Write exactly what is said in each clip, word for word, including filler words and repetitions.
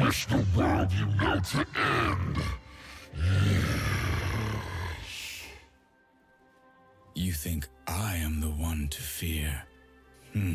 wish the world you know to end. You think I am the one to fear? Hmm.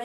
The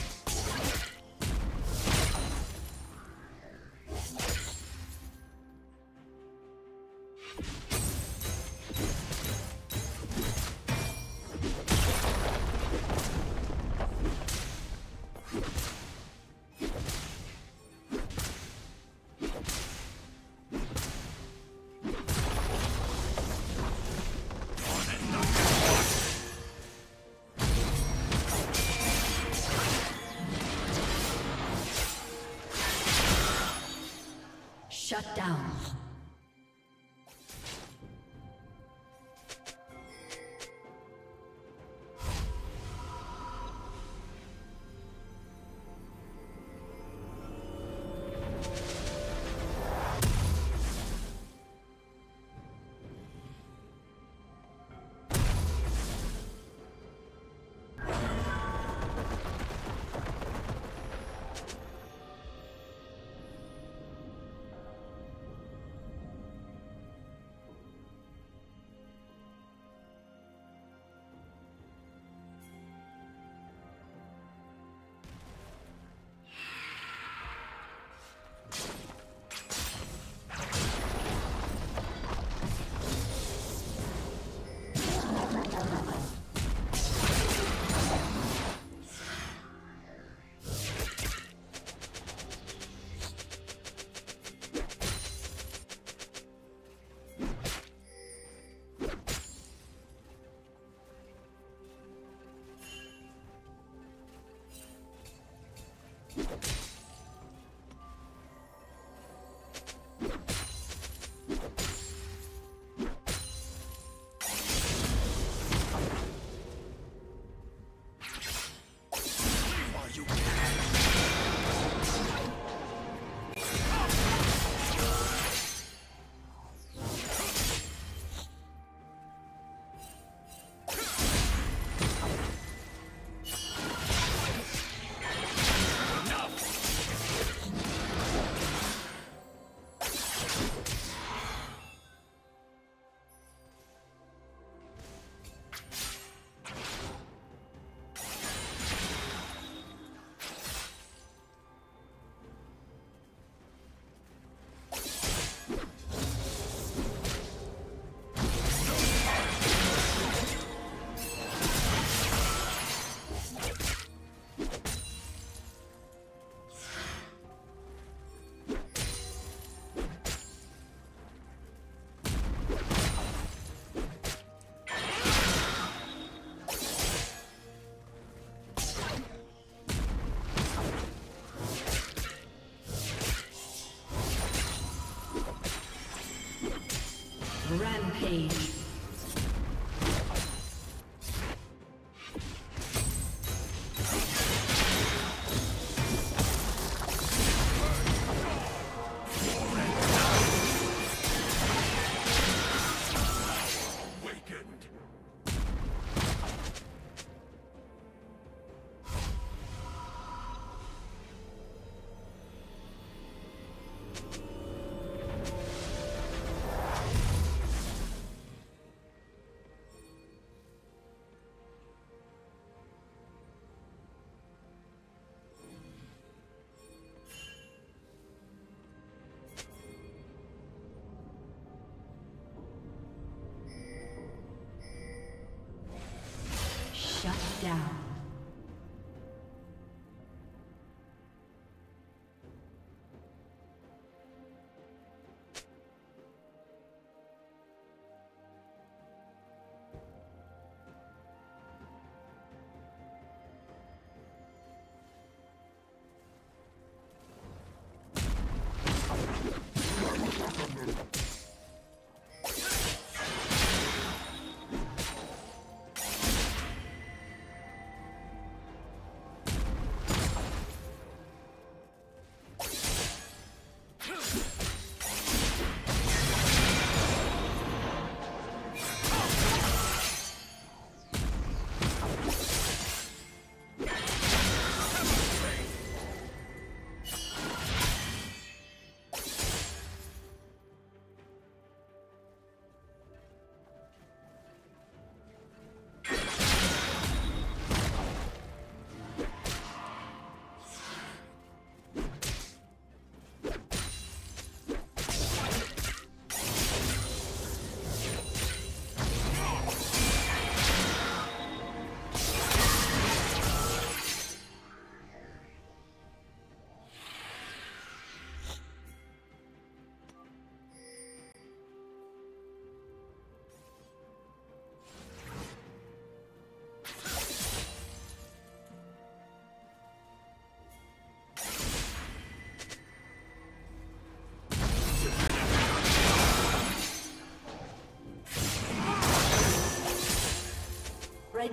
Shut down. Rampage.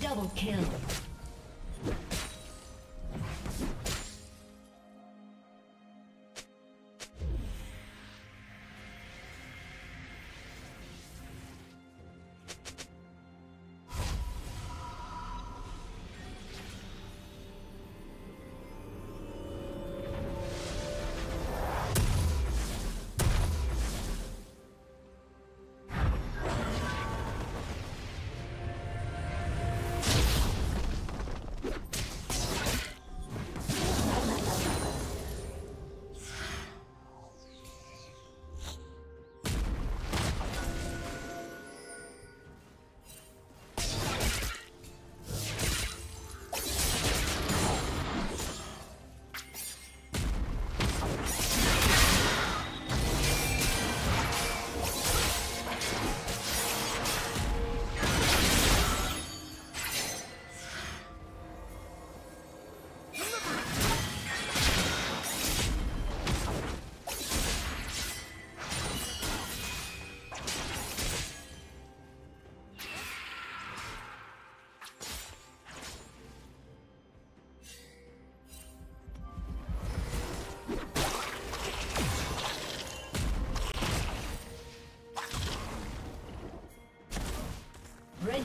Double kill. Red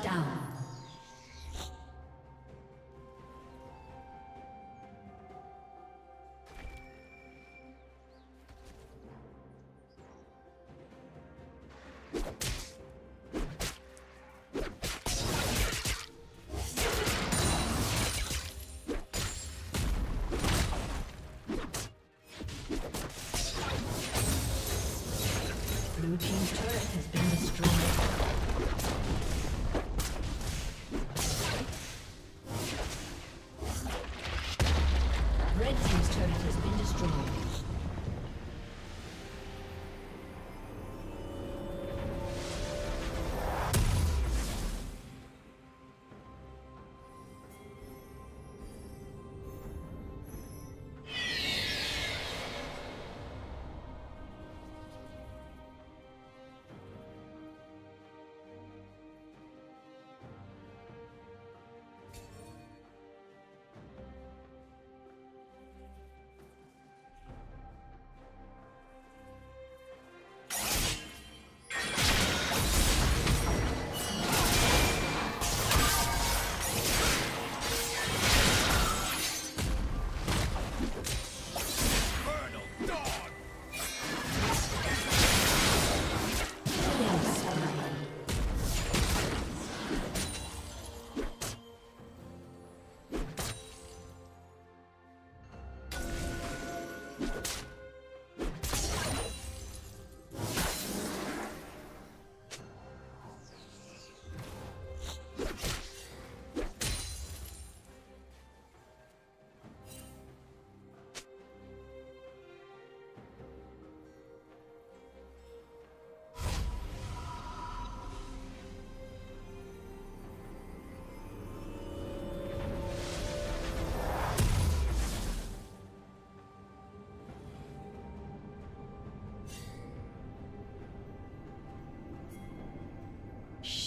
Shut down. Blue team's turret has been destroyed.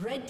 Red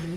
Blue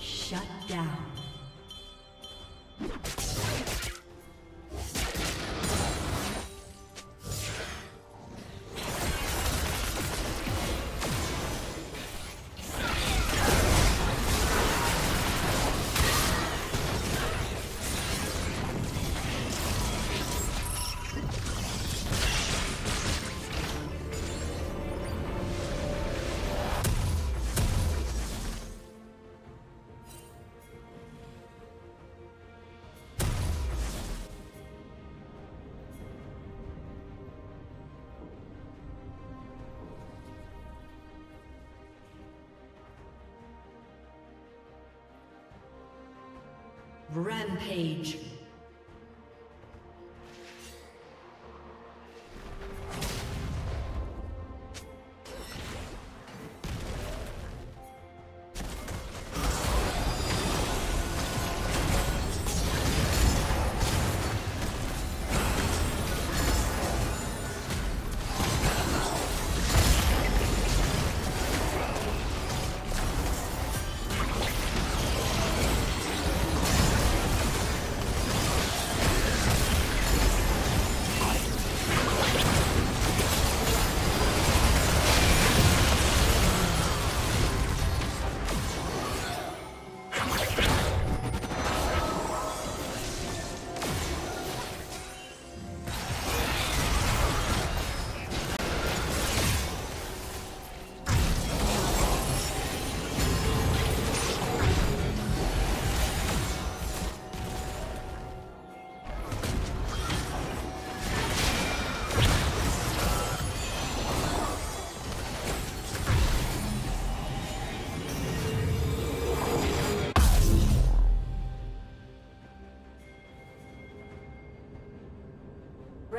Shut down. Rampage.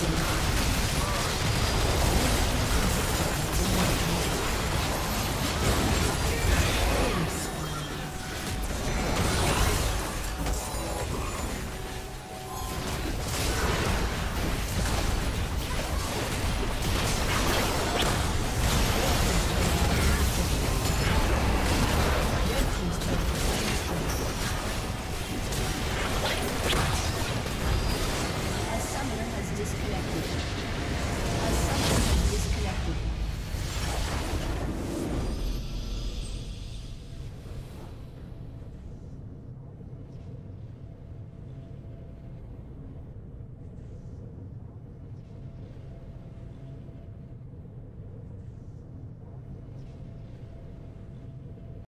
Thank you.